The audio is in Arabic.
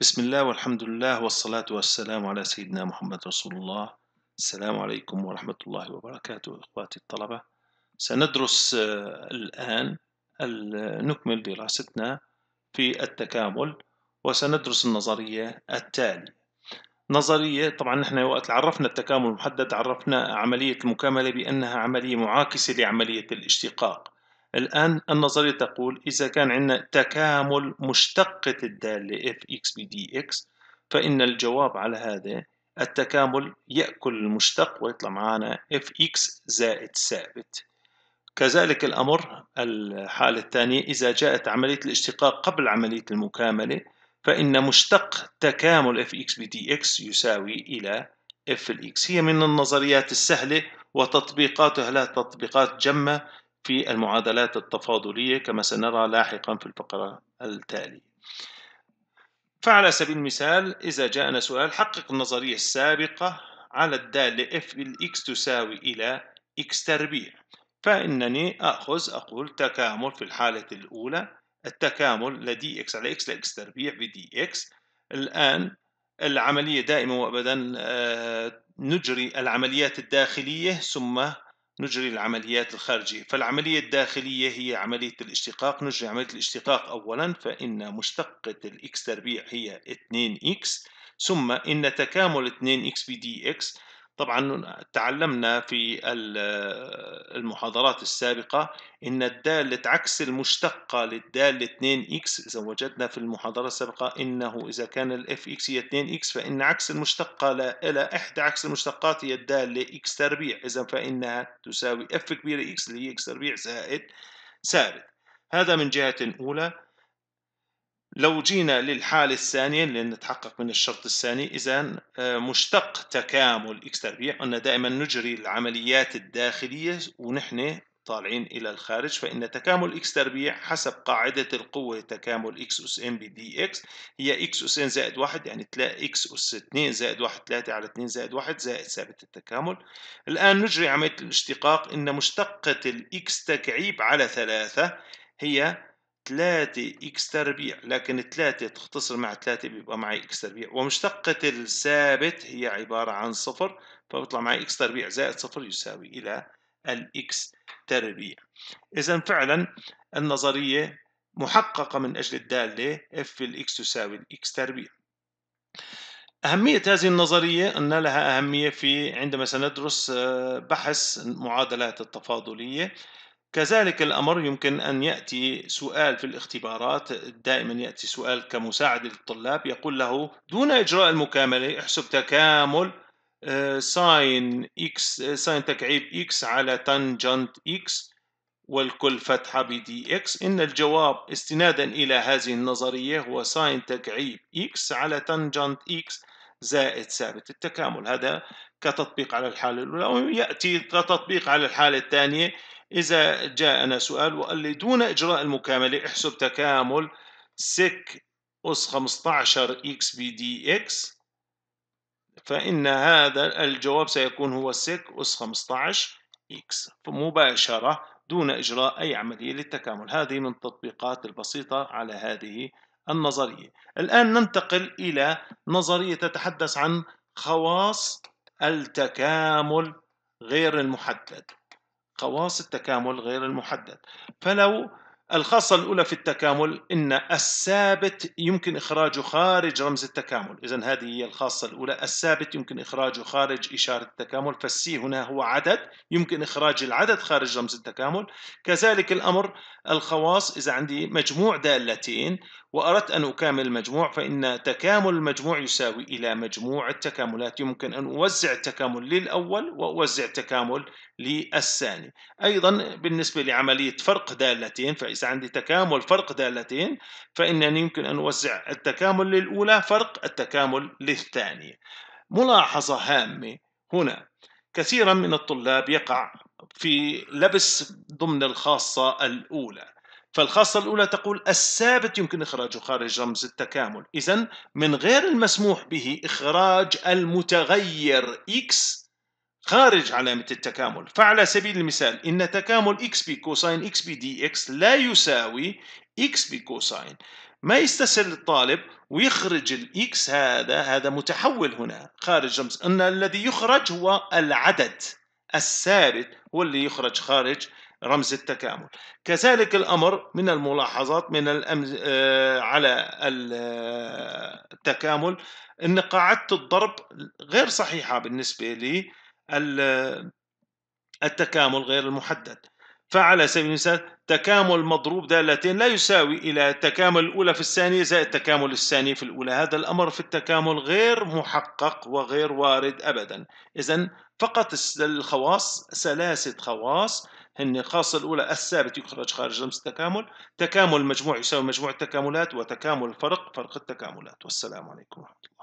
بسم الله والحمد لله والصلاة والسلام على سيدنا محمد رسول الله. السلام عليكم ورحمة الله وبركاته إخواتي الطلبة. سندرس الآن نكمل دراستنا في التكامل، وسندرس النظرية التالية. نظرية طبعا نحن وقت عرفنا التكامل المحدد عرفنا عملية المكاملة بأنها عملية معاكسة لعملية الاشتقاق. الآن النظرية تقول إذا كان عندنا تكامل مشتقة الدالة f(x) بdx، فإن الجواب على هذا التكامل يأكل المشتق ويطلع معنا f(x) زائد ثابت. كذلك الأمر الحالة الثانية، إذا جاءت عملية الاشتقاق قبل عملية المكاملة فإن مشتق تكامل f(x) بdx يساوي إلى f(x). هي من النظريات السهلة وتطبيقاتها لها تطبيقات جمة في المعادلات التفاضلية كما سنرى لاحقا في الفقرة التالية. فعلى سبيل المثال إذا جاءنا سؤال حقق النظرية السابقة على الدالة f بالx تساوي إلى x تربيع، فإنني أقول تكامل في الحالة الأولى التكامل لدي x على x لx تربيع بدي x. الآن العملية دائما وأبدا نجري العمليات الداخلية ثم نجري العمليات الخارجية. فالعملية الداخلية هي عملية الاشتقاق، نجري عملية الاشتقاق أولا، فإن مشتقة الإكس تربيع هي 2x، ثم إن تكامل 2x بدx طبعا تعلمنا في المحاضرات السابقة إن الدالة عكس المشتقة للدالة 2x، إذا وجدنا في المحاضرة السابقة إنه إذا كان الإف إكس هي 2x فإن عكس المشتقة إلى إحدى عكس المشتقات هي الدالة x تربيع، إذا فإنها تساوي إف كبيرة x اللي هي x تربيع زائد ثابت. هذا من جهة أولى. لو جينا للحالة الثانية لنتحقق من الشرط الثاني، إذا مشتق تكامل إكس تربيع أن دائما نجري العمليات الداخلية ونحن طالعين إلى الخارج، فإن تكامل إكس تربيع حسب قاعدة القوة تكامل إكس أس إن بدي إكس هي إكس أس إن زائد 1، يعني إكس أس 2 زائد 1 3 على 2 زائد 1 زائد ثابت التكامل. الآن نجري عملية الاشتقاق، إن مشتقة الإكس تكعيب على 3 هي 3x تربيع، لكن 3 تختصر مع 3 بيبقى معي x تربيع، ومشتقة الثابت هي عبارة عن 0، فبيطلع معي x تربيع زائد 0 يساوي إلى الx تربيع. إذا فعلا النظرية محققة من أجل الدالة f الx تساوي الx تربيع. أهمية هذه النظرية أن لها أهمية في عندما سندرس بحث معادلات التفاضلية. كذلك الأمر يمكن أن يأتي سؤال في الاختبارات، دائما يأتي سؤال كمساعدة للطلاب يقول له دون إجراء المكاملة احسب تكامل ساين تكعيب x على تانجنت x والكل فتحة بدي x. إن الجواب استنادا إلى هذه النظرية هو ساين تكعيب x على تانجنت x زائد ثابت التكامل. هذا كتطبيق على الحالة الأولى، ويأتي كتطبيق على الحالة الثانية إذا جاءنا سؤال وقال لي دون إجراء المكاملة احسب تكامل سك أس 15 إكس بدي إكس، فإن هذا الجواب سيكون هو سك أس 15 إكس مباشرة دون إجراء أي عملية للتكامل. هذه من التطبيقات البسيطة على هذه النظرية. الآن ننتقل إلى نظرية تتحدث عن خواص التكامل غير المحدد. خواص التكامل غير المحدد، فلو الخاصة الأولى في التكامل إن الثابت يمكن إخراجه خارج رمز التكامل، إذن هذه هي الخاصة الأولى، الثابت يمكن إخراجه خارج إشارة التكامل، فالسي هنا هو عدد يمكن إخراج العدد خارج رمز التكامل. كذلك الأمر الخواص إذا عندي مجموع دالتين وأردت أن أكامل المجموع، فإن تكامل المجموع يساوي إلى مجموع التكاملات، يمكن أن أوزع التكامل للأول وأوزع التكامل للثاني. أيضا بالنسبة لعملية فرق دالتين، فإذا عندي تكامل فرق دالتين فإنني يمكن أن أوزع التكامل للأولى فرق التكامل للثانية. ملاحظة هامة هنا، كثيرا من الطلاب يقع في لبس ضمن الخاصة الأولى، فالخاصة الأولى تقول الثابت يمكن إخراجه خارج رمز التكامل، إذن من غير المسموح به إخراج المتغير x خارج علامة التكامل. فعلى سبيل المثال إن تكامل x بكوساين x بدي x لا يساوي x بكوساين، ما يستسهل الطالب ويخرج الإكس هذا متحول هنا خارج رمز، أن الذي يخرج هو العدد الثابت هو اللي يخرج خارج رمز التكامل. كذلك الأمر من الملاحظات من على التكامل أن قاعدة الضرب غير صحيحة بالنسبة لي التكامل غير المحدد. فعلى سبيل المثال تكامل مضروب دالتين لا يساوي إلى تكامل الأولى في الثانية زائد تكامل الثانية في الأولى، هذا الأمر في التكامل غير محقق وغير وارد أبدا. إذن فقط الخواص، ثلاثة خواص هن الخاصة الأولى الثابت يخرج خارج رمز التكامل، تكامل مجموع يساوي مجموع التكاملات، وتكامل الفرق فرق التكاملات. والسلام عليكم ورحمة الله.